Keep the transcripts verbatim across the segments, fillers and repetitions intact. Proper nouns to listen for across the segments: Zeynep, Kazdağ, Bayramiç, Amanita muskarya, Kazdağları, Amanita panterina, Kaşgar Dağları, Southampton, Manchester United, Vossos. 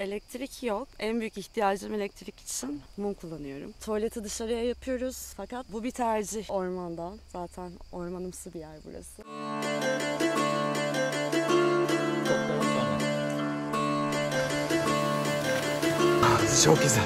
Elektrik yok. En büyük ihtiyacım elektrik için mum kullanıyorum. Tuvaleti dışarıya yapıyoruz fakat bu bir tercih ormandan. Zaten ormanımsı bir yer burası. Çok güzel.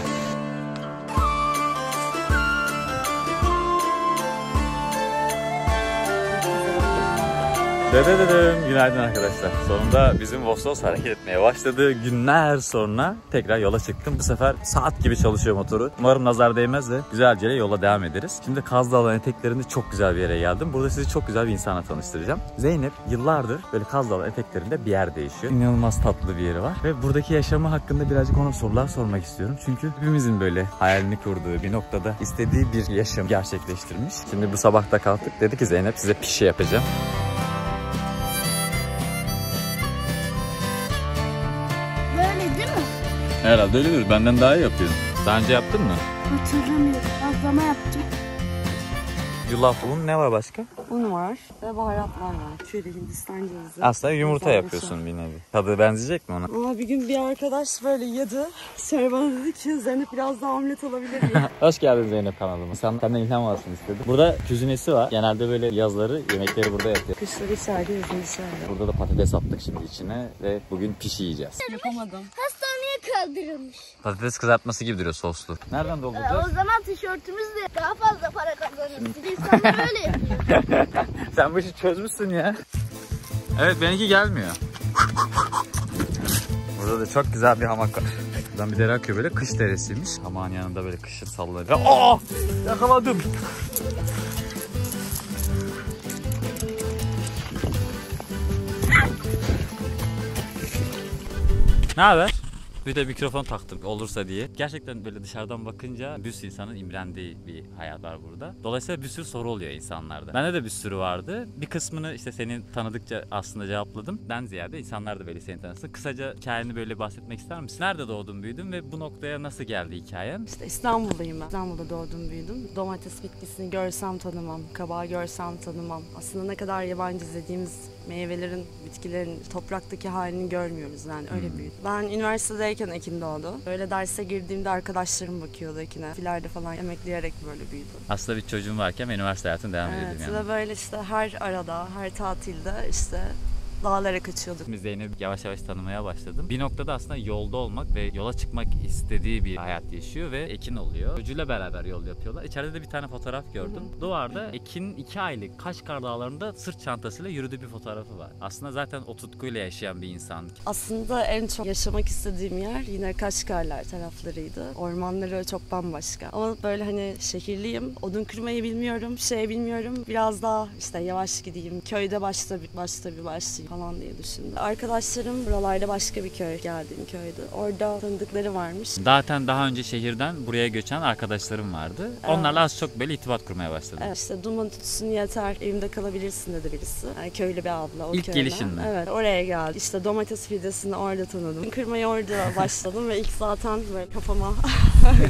Günaydın arkadaşlar. Sonunda bizim Vossos hareket etmeye başladı. Günler sonra tekrar yola çıktım. Bu sefer saat gibi çalışıyor motoru. Umarım nazar değmez de güzelce yola devam ederiz. Şimdi Kazdağların eteklerinde çok güzel bir yere geldim. Burada sizi çok güzel bir insana tanıştıracağım. Zeynep yıllardır böyle Kazdağların eteklerinde bir yer değişiyor. İnanılmaz tatlı bir yeri var. Ve buradaki yaşamı hakkında birazcık ona sorular sormak istiyorum. Çünkü hepimizin böyle hayalini kurduğu bir noktada istediği bir yaşam gerçekleştirmiş. Şimdi bu sabah da kalktık. Dedi ki Zeynep size pişi yapacağım. Herhalde öyledir. Benden daha iyi yapıyorsun. Daha önce yaptın mı? Hatırlamıyorum. Bazlama yaptım. Yulaf un, ne var başka? Un var ve baharatlar var. Şöyle Hindistan cevizi. Aslında yumurta Hindistan yapıyorsun şey. Bir nevi. Tadı benzeyecek mi ona? Ama bir gün bir arkadaş böyle yedi. Sonra bana dedi ki Zeynep biraz daha omlet olabilir mi? Hoş geldin Zeynep kanalıma. Sen, senden ilham alsın istedim. Burada küzünesi var. Genelde böyle yazları yemekleri burada yapıyor. Kışları içeride, yazın içeride. Burada da patates attık şimdi içine ve bugün pişi yiyeceğiz. Yapamadım. Kaldırılmış. Patates kızartması gibi duruyor soslu. Nereden dolduracağız? Ee, o zaman tişörtümüzle daha fazla para kazanırız. İnsanlar öyle yapıyor. Sen bu işi çözmüşsün ya. Evet benimki gelmiyor. Burada da çok güzel bir hamak var. Buradan bir dere akıyor böyle, kış deresiymiş. Hamağın yanında böyle kışın sallanıyor. Aa! Yakaladım. Ne haber? Bir de mikrofon taktım olursa diye. Gerçekten böyle dışarıdan bakınca bir sürü insanın imrendiği bir hayat var burada. Dolayısıyla bir sürü soru oluyor insanlarda. Bende de bir sürü vardı. Bir kısmını işte seni tanıdıkça aslında cevapladım. Ben ziyade insanlar da böyle seni tanısın. Kısaca hikayeni böyle bahsetmek ister misin? Nerede doğdun büyüdün ve bu noktaya nasıl geldi hikayen? İşte İstanbul'dayım ben. İstanbul'da doğdum büyüdüm. Domates bitkisini görsem tanımam. Kabağı görsem tanımam. Aslında ne kadar yabancı izlediğimiz meyvelerin, bitkilerin topraktaki halini görmüyoruz yani, öyle hmm. büyüdüm. Ben üniversitedeyken ekin doğdu. Böyle derse girdiğimde arkadaşlarım bakıyordu ekine. Filerde falan emekleyerek böyle büyüdüm. Aslında bir çocuğum varken ben üniversite hayatına devam evet, ediyordum yani. Evet, böyle işte her arada, her tatilde işte dağlara kaçıyorduk. Biz Zeynep'i yavaş yavaş tanımaya başladım. Bir noktada aslında yolda olmak ve yola çıkmak istediği bir hayat yaşıyor ve Ekin oluyor. Çocuğuyla beraber yol yapıyorlar. İçeride de bir tane fotoğraf gördüm. Hı-hı. Duvarda Ekin iki aylık Kaşgar Dağları'nda sırt çantasıyla yürüdüğü bir fotoğrafı var. Aslında zaten o tutkuyla yaşayan bir insan. Aslında en çok yaşamak istediğim yer yine Kaşgarlar taraflarıydı. Ormanları çok bambaşka. Ama böyle hani şehirliyim. Odun kırmayı bilmiyorum, şey bilmiyorum. Biraz daha işte yavaş gideyim. Köyde başta bir başta bir başlayayım falan diye düşündüm. Arkadaşlarım buralarda başka bir köy, geldiğim köydü. Orada tanıdıkları varmış. Zaten daha önce şehirden buraya göçen arkadaşlarım vardı. Evet. Onlarla az çok böyle irtibat kurmaya başladım. Evet, işte duman tutsun yeter, evimde kalabilirsin dedi birisi. Yani köylü bir abla. O İlk köyden. Gelişin mi? Evet, oraya geldi. İşte domates fidesini orada tanıdım. Kırmaya orada başladım ve ilk zaten böyle kafama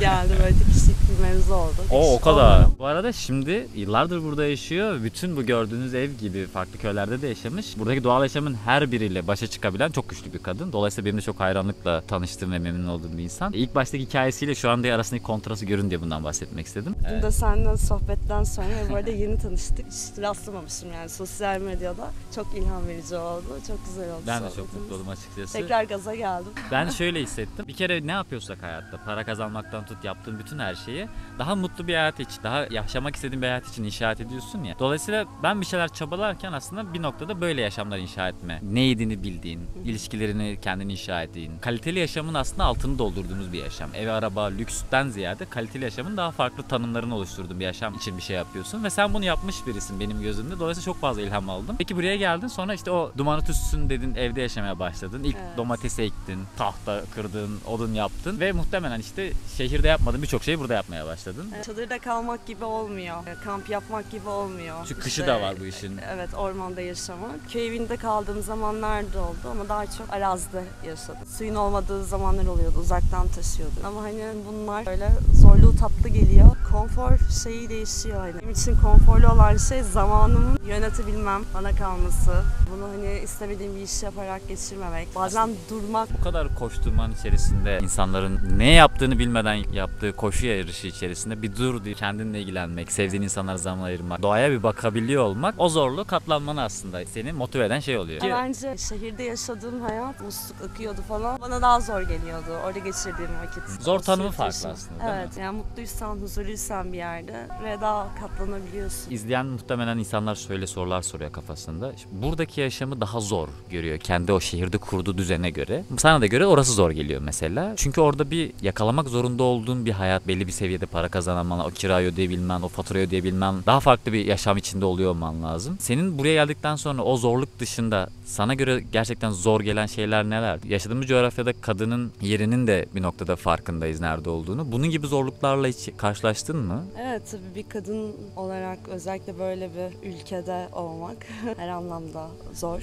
geldi, böyle dikişlik bir mevzu oldu. O, o kadar. Olmadım. Bu arada şimdi yıllardır burada yaşıyor. Bütün bu gördüğünüz ev gibi farklı köylerde de yaşamış. Buradaki doğal yaşamın her biriyle başa çıkabilen çok güçlü bir kadın. Dolayısıyla benim de çok hayranlıkla tanıştığım ve memnun olduğum bir insan. İlk baştaki hikayesiyle şu anda arasındaki kontrası görün diye bundan bahsetmek istedim. Dün evet. de seninle sohbetten sonra bu arada yeni tanıştık. Hiç rastlamamıştım yani sosyal medyada. Çok ilham verici oldu. Çok güzel oldu. Ben de çok mutlu oldum açıkçası. Tekrar gaza geldim. Ben şöyle hissettim. Bir kere ne yapıyorsak hayatta, para kazanmaktan tut yaptığın bütün her şeyi daha mutlu bir hayat için, daha yaşamak istediğin bir hayat için inşa ediyorsun ya. Dolayısıyla ben bir şeyler çabalarken aslında bir noktada böyle yaşamlar inşa etme. Ne yediğini bildiğin, ilişkilerini kendini inşa ettiğin, kaliteli yaşamın aslında altını doldurduğunuz bir yaşam. Ev, araba, lüksten ziyade kaliteli yaşamın daha farklı tanımlarını oluşturduğun bir yaşam için bir şey yapıyorsun ve sen bunu yapmış birisin benim gözümde. Dolayısıyla çok fazla ilham aldım. Peki buraya geldin, sonra işte o dumanı tütsün dedin, evde yaşamaya başladın. İlk evet. domatesi ektin, tahta kırdın, odun yaptın ve muhtemelen işte şehirde yapmadığın birçok şeyi burada yapmaya başladın. Evet. Çadırda kalmak gibi olmuyor. Kamp yapmak gibi olmuyor. Çünkü işte, kışı da var bu işin. Evet, ormanda yaşamak. Köy evinde kaldığım zamanlar da oldu ama daha çok arazide yaşadım. Suyun olmadığı zamanlar oluyordu, uzaktan taşıyordum. Ama hani bunlar böyle zorluğu tatlı geliyor. Konfor şeyi değişiyor hani. Benim için konforlu olan şey zamanımı yönetebilmem, bana kalması. Bunu hani istemediğim bir iş yaparak geçirmemek, bazen durmak. Bu kadar koşturmanın içerisinde insanların ne yaptığını bilmeden yaptığı koşu yarışı içerisinde bir dur diye kendinle ilgilenmek, sevdiğin insanlara zaman ayırmak, doğaya bir bakabiliyor olmak, o zorluğu katlanmanı aslında seni motive eden şey oluyor. Bence şehirde yaşadığım hayat musluk akıyordu falan. Bana daha zor geliyordu orada geçirdiğim vakit. Zor tanımı farklı aslında. Evet yani mutluysan, huzurluysan bir yerde ve daha katlanabiliyorsun. İzleyen muhtemelen insanlar şöyle sorular soruyor kafasında. Buradaki yaşamı daha zor görüyor kendi o şehirde kurduğu düzene göre. Sana da göre orası zor geliyor mesela. Çünkü orada bir yakalamak zorunda olduğun bir hayat, belli bir seviyede para kazanman, o kirayı ödeyebilmen, o faturayı ödeyebilmen, daha farklı bir yaşam içinde oluyor olman lazım. Senin buraya geldikten sonra o zorluk dışında sana göre gerçekten zor gelen şeyler neler? Yaşadığımız coğrafyada kadının yerinin de bir noktada farkındayız nerede olduğunu. Bunun gibi zorluklarla hiç karşılaştın mı? Evet, tabii bir kadın olarak özellikle böyle bir ülkede olmak her anlamda zor.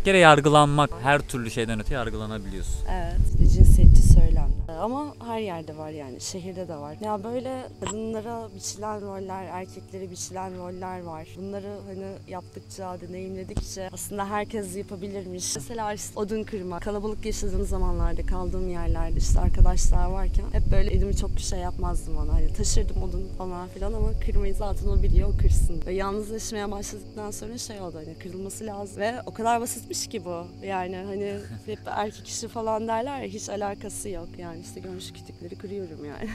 Bir kere yargılanmak, her türlü şeyden öte yargılanabiliyorsun. Evet, cinsiyetçi söylemler. Ama her yerde var yani, şehirde de var. Ya böyle kadınlara biçilen roller, erkeklere biçilen roller var. Bunları hani yaptıkça, deneyimledikçe aslında herkes yapabilirmiş. Mesela işte odun kırma, kalabalık yaşadığım zamanlarda, kaldığım yerlerde işte arkadaşlar varken hep böyle elimi çok bir şey yapmazdım ona. Hani taşırdım odun falan filan ama kırmayı zaten o biliyor, o kırsın. Ve yalnızlaşmaya başladıktan sonra şey oldu hani, kırılması lazım ve o kadar basit bir ki bu. Yani hani hep erkek işi falan derler ya, hiç alakası yok. Yani işte gömüş kütükleri kırıyorum yani.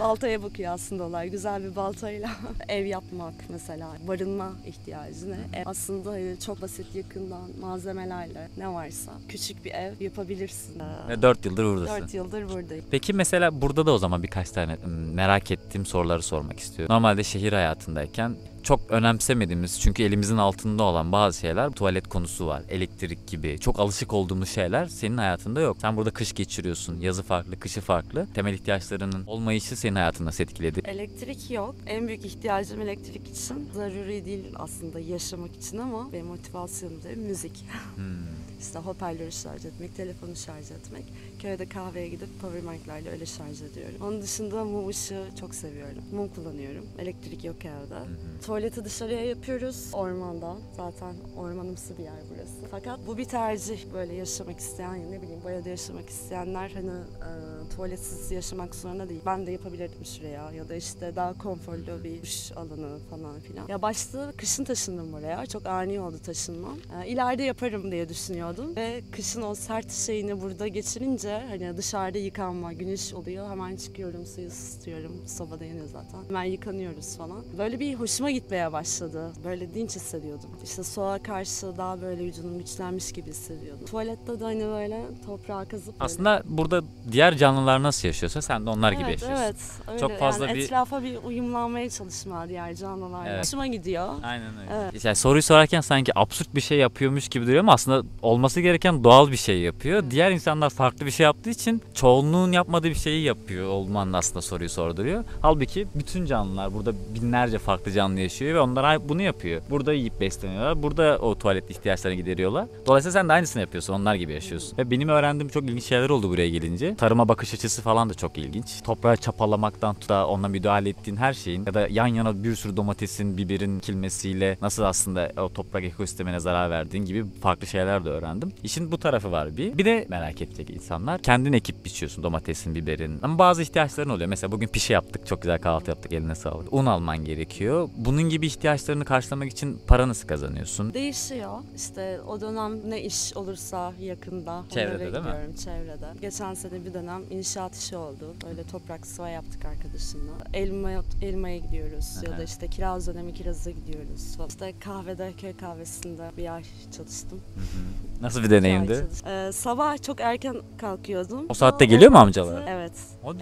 Baltaya bakıyor aslında olay. Güzel bir baltayla ev yapmak mesela. Barınma ihtiyacını. Ev aslında hani çok basit, yakından malzemelerle ne varsa küçük bir ev yapabilirsin. Ve dört yıldır buradasın. Dört yıldır buradayım. Peki mesela burada da o zaman birkaç tane merak ettiğim soruları sormak istiyorum. Normalde şehir hayatındayken çok önemsemediğimiz, çünkü elimizin altında olan bazı şeyler, tuvalet konusu var, elektrik gibi çok alışık olduğumuz şeyler senin hayatında yok. Sen burada kış geçiriyorsun, yazı farklı, kışı farklı. Temel ihtiyaçlarının olmayışı senin hayatını nasıl etkiledi? Elektrik yok. En büyük ihtiyacım elektrik için. Zaruri değil aslında yaşamak için ama benim motivasyonum da müzik. Hmm. İşte hoparlörü şarj etmek, telefonu şarj etmek. Köyde kahveye gidip powerbank'larla öyle şarj ediyorum. Onun dışında mum ışığı çok seviyorum. Mum kullanıyorum. Elektrik yok evde. Hmm. Tuvaleti dışarıya yapıyoruz, ormanda. Zaten ormanımsı bir yer burası. Fakat bu bir tercih, böyle yaşamak isteyen, ne bileyim bayağı da yaşamak isteyenler hani e, tuvaletsiz yaşamak zorunda değil. Ben de yapabilirdim şuraya ya da işte daha konforlu bir duş alanı falan filan. Ya başta kışın taşındım buraya, çok ani oldu taşınmam. E, ileride yaparım diye düşünüyordum ve kışın o sert şeyini burada geçirince hani dışarıda yıkanma, güneş oluyor, hemen çıkıyorum, suyu ısıtıyorum, sobada yanıyor zaten. Hemen yıkanıyoruz falan. Böyle bir hoşuma gitti. Gitmeye başladı. Böyle dinç hissediyordum. İşte soğuğa karşı daha böyle vücudum güçlenmiş gibi hissediyordum. Tuvalette de hani böyle toprağa kazıp... Aslında böyle burada diğer canlılar nasıl yaşıyorsa sen de onlar evet, gibi yaşıyorsun. Evet, öyle. Çok fazla yani bir... etrafa bir uyumlanmaya çalışma diğer canlılarla. Evet. Hoşuma gidiyor. Aynen öyle. Evet. İşte soruyu sorarken sanki absürt bir şey yapıyormuş gibi duruyor ama aslında olması gereken doğal bir şey yapıyor. Evet. Diğer insanlar farklı bir şey yaptığı için çoğunluğun yapmadığı bir şeyi yapıyor olman aslında soruyu sorduruyor. Halbuki bütün canlılar burada, binlerce farklı canlı yaşıyor ve onlar bunu yapıyor. Burada yiyip besleniyorlar. Burada o tuvalet ihtiyaçlarını gideriyorlar. Dolayısıyla sen de aynısını yapıyorsun. Onlar gibi yaşıyorsun. Ve benim öğrendiğim çok ilginç şeyler oldu buraya gelince. Tarıma bakış açısı falan da çok ilginç. Toprağı çapalamaktan tut da ona müdahale ettiğin her şeyin ya da yan yana bir sürü domatesin, biberin kilmesiyle nasıl aslında o toprak ekosistemine zarar verdiğin gibi farklı şeyler de öğrendim. İşin bu tarafı var bir. Bir de merak edecek insanlar. Kendin ekip biçiyorsun domatesin, biberin. Ama bazı ihtiyaçların oluyor. Mesela bugün pişi yaptık. Çok güzel kahvaltı yaptık. Eline sağlık. Un alman gerekiyor. Bunun gibi ihtiyaçlarını karşılamak için para nasıl kazanıyorsun? Değişiyor. İşte o dönem ne iş olursa yakında. Çevrede değil mi? Çevrede. Geçen sene bir dönem inşaat işi oldu. Böyle toprak sıva yaptık arkadaşımla. Elma, elmaya gidiyoruz. Aha. Ya da işte kiraz dönemi kiraza gidiyoruz. İşte kahvede, köy kahvesinde bir ay çalıştım. Nasıl bir deneyimdi? Ee, sabah çok erken kalkıyordum. O saatte geliyor mu amcalar? Evet.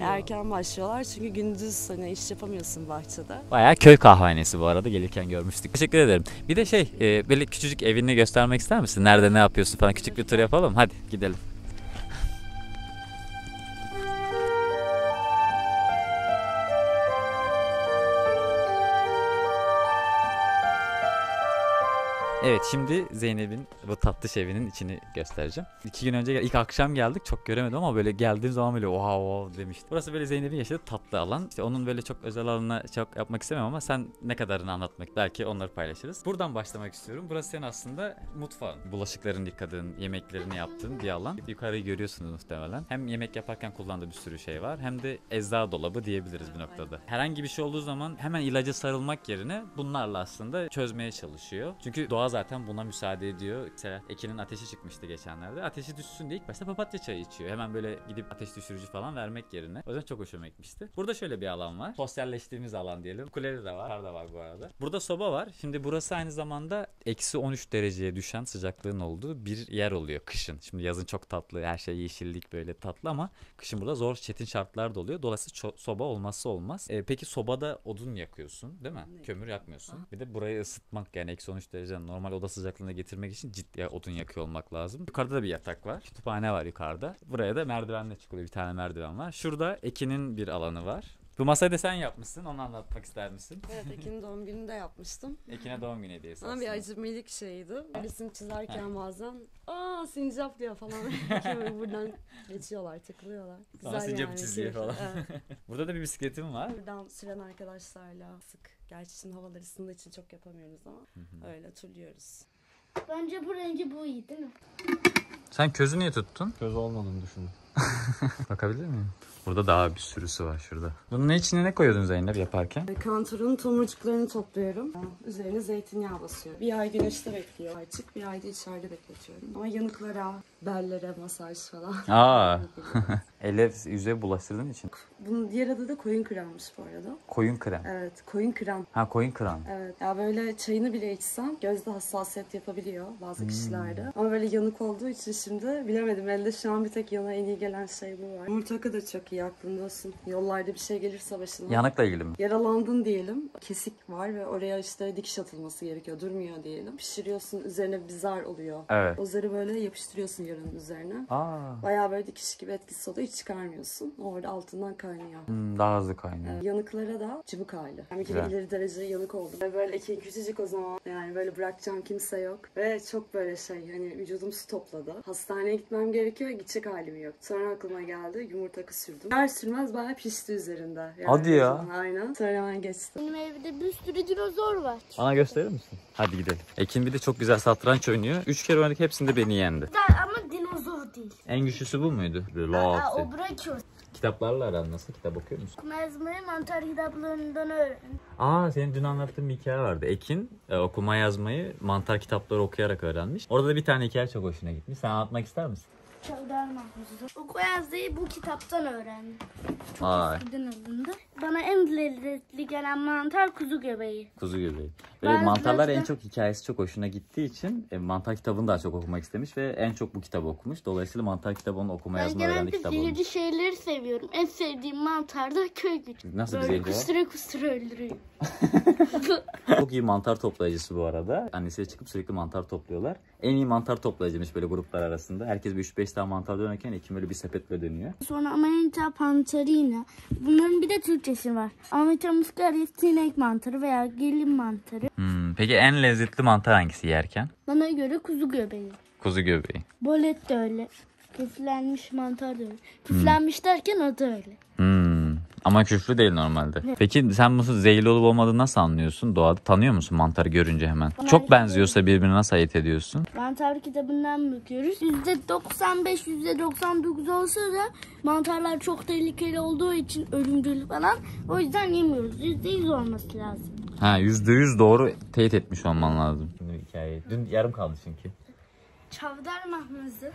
Erken başlıyorlar çünkü gündüz hani iş yapamıyorsun bahçede. Bayağı köy kahvehanesi bu arada, gelirken görmüştük. Teşekkür ederim. Bir de şey e, böyle küçücük evini göstermek ister misin? Nerede ne yapıyorsun falan, küçük bir tur yapalım. Hadi gidelim. Evet, şimdi Zeynep'in bu tatlış evinin içini göstereceğim. İki gün önce ilk akşam geldik, çok göremedim ama böyle geldiğim zaman böyle oha oha demişti. Burası böyle Zeynep'in yaşadığı tatlı alan. İşte onun böyle çok özel alanına çok yapmak istemem ama sen ne kadarını anlatmak, belki onları paylaşırız. Buradan başlamak istiyorum. Burası senin aslında mutfağın. Bulaşıklarını yıkadığın, yemeklerini yaptığın bir alan. Yukarıyı görüyorsunuz muhtemelen. Hem yemek yaparken kullandığı bir sürü şey var hem de eczacı dolabı diyebiliriz bir noktada. Herhangi bir şey olduğu zaman hemen ilaca sarılmak yerine bunlarla aslında çözmeye çalışıyor. Çünkü doğa zaten buna müsaade ediyor. Mesela Ekin'in ateşi çıkmıştı geçenlerde. Ateşi düşsün diye ilk başta papatya çayı içiyor. Hemen böyle gidip ateş düşürücü falan vermek yerine. O yüzden çok hoşuma gitmişti. Burada şöyle bir alan var. Sosyalleştiğimiz alan diyelim. Kuleleri de var. Kar da var bu arada. Burada soba var. Şimdi burası aynı zamanda eksi on üç dereceye düşen sıcaklığın olduğu bir yer oluyor kışın. Şimdi yazın çok tatlı. Her şey yeşillik böyle tatlı ama kışın burada zor, çetin şartlar da oluyor. Dolayısıyla soba olmazsa olmaz. E, peki sobada odun yakıyorsun değil mi? Ne? Kömür yakmıyorsun. Ha. Bir de burayı ısıtmak, yani eksi on üç dereceden normal oda sıcaklığına getirmek için ciddi odun yakıyor olmak lazım. Yukarıda da bir yatak var. Kütüphane var yukarıda. Buraya da merdivenle çıkılıyor. Bir tane merdiven var. Şurada Ekin'in bir alanı var. Bu masayı da sen yapmışsın. Onu anlatmak ister misin? Evet, Ekin'in doğum gününde yapmıştım. Ekin'e doğum günü hediyesi aslında. Ama bir acemilik şeydi. Resim çizerken ha. bazen aa sincap diyor falan. Buradan geçiyorlar, tıklıyorlar. Güzel, sincap yani, çiziyor keyifli. Falan. Evet. Burada da bir bisikletim var. Buradan süren arkadaşlarla sık. Gerçi şimdi havalar ısındığı için çok yapamıyoruz ama hı hı. öyle hatırlıyoruz. Bence bu rengi bu iyi değil mi? Sen közü niye tuttun? Köz olmadığını düşündüm. Bakabilir miyim? Burada daha bir sürüsü var şurada. Bunun içine ne koyuyordun Zeynep yaparken? Kanturun tomurcuklarını topluyorum. Üzerine zeytinyağı basıyorum. Bir ay güneşte bekliyor. Açık bir ayda içeride bekletiyorum. Ama yanıklara, bellere masaj falan. Aa. Ele yüze bulaştırdığın için. Bunun diğer adı da koyun kremmiş bu arada. Koyun krem. Evet, koyun krem. Ha, koyun krem. Evet. Ya böyle çayını bile içsem gözde hassasiyet yapabiliyor bazı hmm. kişilerde. Ama böyle yanık olduğu için şimdi bilemedim. Elde şu an bir tek yana en iyi gelen şey bu var. Yumurtakı da çok iyi, aklında olsun. Yollarda bir şey gelirse başına. Yanıkla ilgili mi? Yaralandın diyelim. Kesik var ve oraya işte dikiş atılması gerekiyor. Durmuyor diyelim. Pişiriyorsun, üzerine bir zar oluyor. Evet. O zarı böyle yapıştırıyorsun yaranın üzerine. Aa. Bayağı böyle dikiş gibi etkisi oluyor. Çıkarmıyorsun. Orada altından kaynıyor. Hmm, daha hızlı kaynıyor. Evet. Yanıklara da cıvık hali. Yani iki ileri derece yanık oldu. Böyle iki küçücük o zaman. Yani böyle bırakacağım kimse yok. Ve çok böyle şey, hani vücudum su topladı. Hastaneye gitmem gerekiyor. Gidecek halim yok. Sonra aklıma geldi. Yumurtakı sürdüm. Her sürmez bayağı pişti üzerinde. Yani hadi ya. Aynen. Sonra hemen geçti. Benim evde bir sürü dinozor var. Bana gösterir misin? Hadi gidelim. Ekin bir de çok güzel satranç oynuyor. Üç kere oynadık, hepsinde beni yendi. Ama dinozor değil. En güçlüsü bu muydu? Aa, o bırakıyor. Kitaplarla aran nasıl? Kitap okuyor musun? Yazmayı mantar kitaplarından öğren. Aa, senin dün anlattığın bir hikaye vardı. Ekin e, okuma yazmayı mantar kitapları okuyarak öğrenmiş. Orada da bir tane hikaye çok hoşuna gitmiş. Sen anlatmak ister misin? Oku yazmayı bu kitaptan öğrendim. Çok eskiden alındı. Bana en lezzetli gelen mantar kuzu göbeği. Kuzu göbeği. Böyle ben mantarlar en çok hikayesi çok hoşuna gittiği için e, mantar kitabını daha çok okumak istemiş ve en çok bu kitabı okumuş. Dolayısıyla mantar kitabını okuma yazma öğrendiği kitap olmuş. Ben genelde şeyleri seviyorum. En sevdiğim mantar da köygücü. Nasıl bir zehirli? Kusura kusura öldürüyor. Çok iyi mantar toplayıcısı bu arada. Annesiyle çıkıp sürekli mantar topluyorlar. En iyi mantar toplayıcıymış böyle gruplar arasında. Herkes bir üç beş tane mantar dönerken Ekim böyle bir sepetle dönüyor. Sonra Amanita panterina. Bunların bir de Türkçesi var. Amanita muskarya, sinek mantarı veya gelin mantarı. Hmm, peki en lezzetli mantar hangisi yerken? Bana göre kuzu göbeği. Kuzu göbeği. Bolet de öyle. Küflenmiş mantar da öyle. Küflenmiş hmm. derken o da öyle. Hmm. Ama küflü değil normalde. Evet. Peki sen nasıl zehirli olup olmadığını nasıl anlıyorsun? Doğada tanıyor musun mantarı görünce hemen? Bana çok benziyorsa birbirine nasıl ayırt ediyorsun? Mantar kitabından bakıyoruz. yüzde doksan beş yüzde doksan dokuz olsa da mantarlar çok tehlikeli olduğu için ölümcül falan. O yüzden yemiyoruz. yüzde yüz olması lazım. Ha, yüzde yüz doğru teyit etmiş olman lazım. Şimdi hikayeyi. Dün yarım kaldı çünkü. Çavdar mahmuzu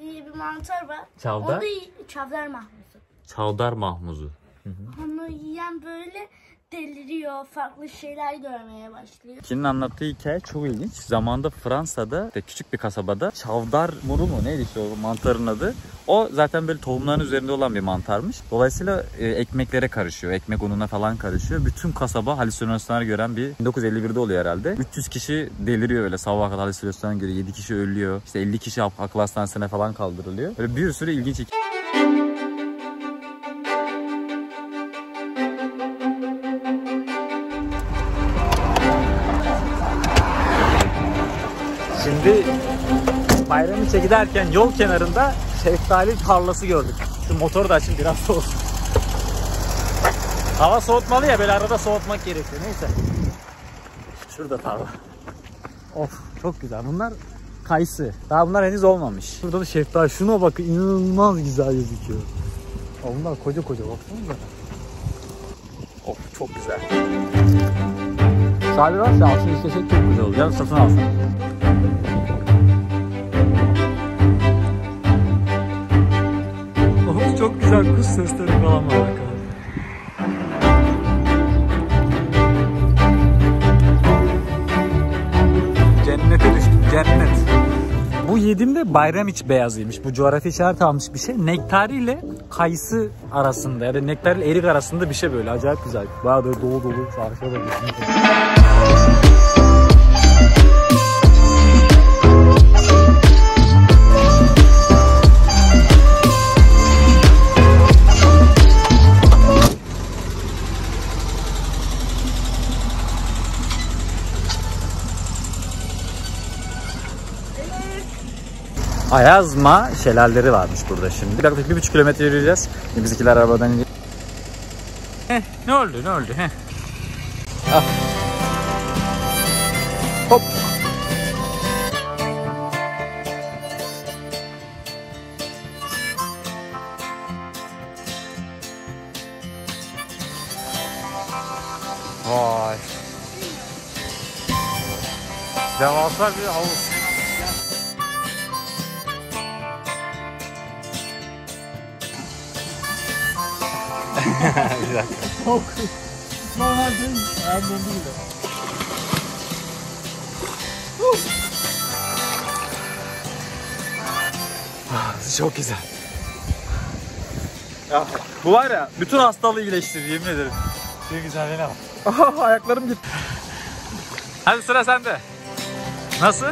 diye bir mantar var. Çavdar? O da çavdar mahmuzu. Çavdar mahmuzu. Hı hı. Onu yiyen böyle deliriyor, farklı şeyler görmeye başlıyor. Ekin'in anlattığı hikaye çok ilginç. Zamanında Fransa'da işte küçük bir kasabada çavdar muru mu neydi işte o mantarın adı. O zaten böyle tohumların üzerinde olan bir mantarmış. Dolayısıyla e, ekmeklere karışıyor. Ekmek ununa falan karışıyor. Bütün kasaba halüsinasyonlar gören bir bin dokuz yüz elli bir'de oluyor herhalde. üç yüz kişi deliriyor öyle. Sabaha kadar halüsinasyonlar görüyor. yedi kişi ölüyor. İşte elli kişi akıl hastanesine falan kaldırılıyor. Böyle bir sürü ilginç hikaye. Şimdi Bayramiç'e giderken yol kenarında şeftali tarlası gördük. Şu motoru da açın biraz soğuk. Hava soğutmalı ya, böyle arada soğutmak gerekiyor. Neyse. Şurada tarla. Of çok güzel. Bunlar kayısı. Daha bunlar henüz olmamış. Şurada da şeftali. Şuna bakın, inanılmaz güzel gözüküyor. Aa, bunlar koca koca, baksanıza. Of çok güzel. Sahibi varsa alsın, istesek çok güzel olur. Ya satın alsın. Of çok güzel, kuş sesleri falan var. Cennete düştük, cennet. Bu yediğimde Bayramiç beyazıymış. Bu coğrafi işaret almış bir şey. Nektari ile kayısı arasında ya da nektar ile erik arasında bir şey böyle. Acayip güzel. Bayağı böyle dolu dolu. Sarışa da Ayazma şelalleri varmış burada şimdi. Yaklaşık bir buçuk kilometre yürüyeceğiz. Şimdi bizimkiler arabadan indi. Heh, ne oldu ne oldu heh. Ah. Hop. Vay. Devasa bir havuz. Bir dakika. Çok normal değil mi? Ben bombayla. Çok güzel. Ya, bu var ya, bütün hastalığı iyileştirir, yemin ederim. Bir güzelliğine bak. Aha, ayaklarım gitti. Hadi sıra sende. Nasıl?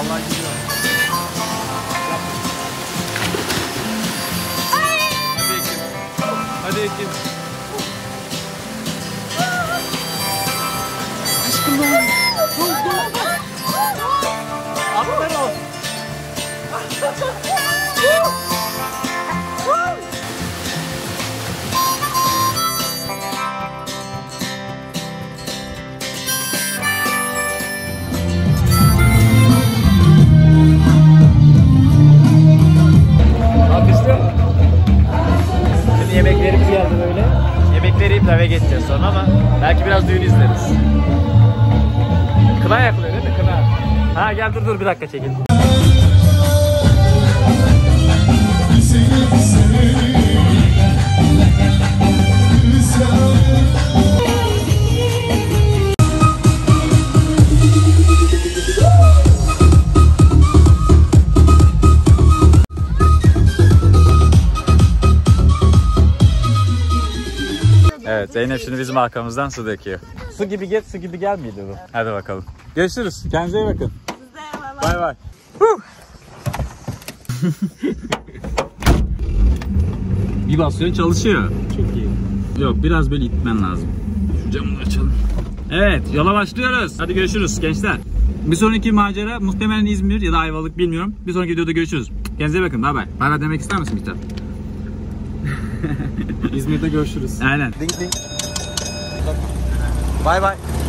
Vallahi gidiyor. Hadi Ekim. Hadi Ekim. Aşkım benim. Aferin ol. Yemeklerimiz geldi böyle. Yemekleri yiyip eve geçeceğiz sonra ama belki biraz düğün izleriz. Kına yakılıyor değil mi? Kına. Ha gel dur dur bir dakika çekil. Evet, Zeynep şimdi bizim arkamızdan su döküyor. Su gibi geç, su gibi gel miydi bu? Hadi bakalım. Görüşürüz. Kendinize iyi bakın. Size bay bay. Bir basıyorsun çalışıyor. Çok iyi. Yok, biraz böyle itmen lazım. Şu camını açalım. Evet, yola başlıyoruz. Hadi görüşürüz gençler. Bir sonraki macera muhtemelen İzmir ya da Ayvalık, bilmiyorum. Bir sonraki videoda görüşürüz. Kendinize iyi bakın. Bay bay. Bay bay demek ister misin Mithat? İzmir'de görüşürüz. Aynen. Ding ding. Bye bye.